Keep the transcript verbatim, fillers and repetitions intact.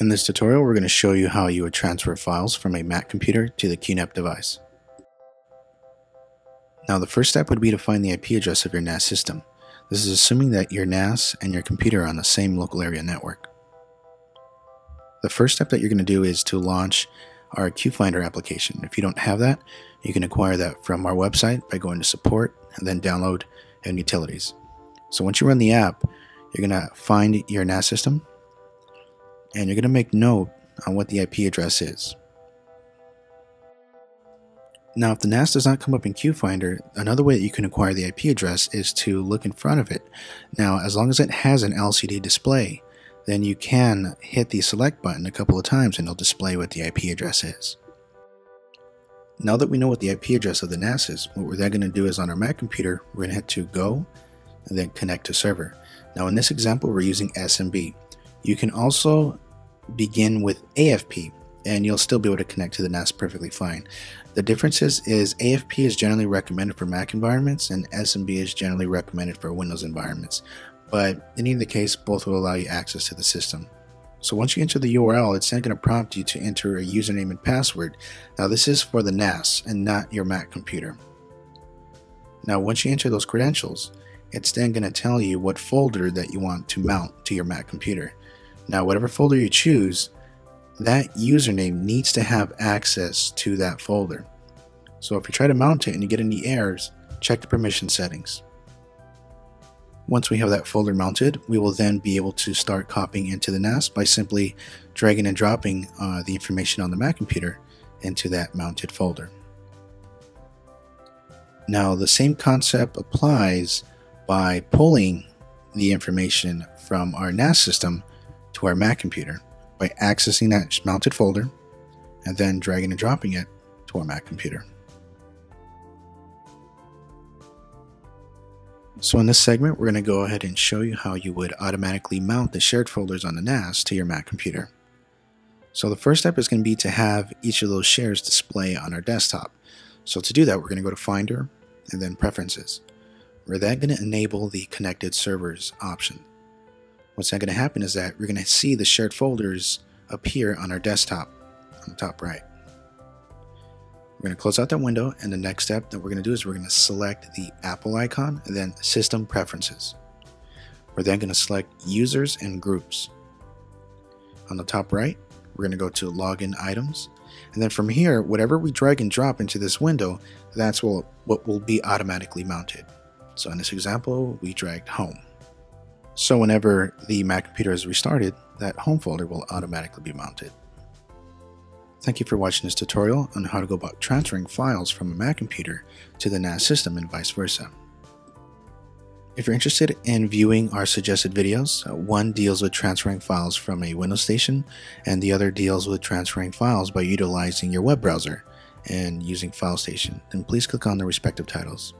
In this tutorial, we're going to show you how you would transfer files from a Mac computer to the Q NAP device. Now, the first step would be to find the I P address of your N A S system. This is assuming that your N A S and your computer are on the same local area network. The first step that you're going to do is to launch our QFinder application. If you don't have that, you can acquire that from our website by going to support and then download and utilities. So once you run the app, you're going to find your N A S system and you're going to make note on what the I P address is. Now, if the N A S does not come up in QFinder, another way that you can acquire the I P address is to look in front of it. Now, as long as it has an L C D display, then you can hit the select button a couple of times and it'll display what the I P address is. Now that we know what the I P address of the N A S is, what we're then going to do is on our Mac computer, we're going to hit to go and then connect to server. Now in this example, we're using S M B. You can also begin with A F P and you'll still be able to connect to the N A S perfectly fine. The difference is, is A F P is generally recommended for Mac environments and S M B is generally recommended for Windows environments. But in either case, both will allow you access to the system. So once you enter the U R L, it's then going to prompt you to enter a username and password. Now this is for the N A S and not your Mac computer. Now once you enter those credentials, it's then going to tell you what folder that you want to mount to your Mac computer. Now whatever folder you choose, that username needs to have access to that folder. So if you try to mount it and you get any errors, check the permission settings. Once we have that folder mounted, we will then be able to start copying into the N A S by simply dragging and dropping uh, the information on the Mac computer into that mounted folder. Now the same concept applies by pulling the information from our N A S system to our Mac computer by accessing that mounted folder and then dragging and dropping it to our Mac computer. So in this segment, we're going to go ahead and show you how you would automatically mount the shared folders on the N A S to your Mac computer. So the first step is going to be to have each of those shares display on our desktop. So to do that, we're going to go to Finder and then Preferences. We're then going to enable the Connected Servers option. What's then going to happen is that we're going to see the shared folders appear on our desktop on the top right. We're going to close out that window, and the next step that we're going to do is we're going to select the Apple icon and then System Preferences. We're then going to select Users and Groups. On the top right, we're going to go to Login Items, and then from here, whatever we drag and drop into this window, that's what will be automatically mounted. So in this example, we dragged Home. So whenever the Mac computer is restarted, that Home folder will automatically be mounted. Thank you for watching this tutorial on how to go about transferring files from a Mac computer to the N A S system and vice versa. If you're interested in viewing our suggested videos, one deals with transferring files from a Windows station and the other deals with transferring files by utilizing your web browser and using File Station, then please click on the respective titles.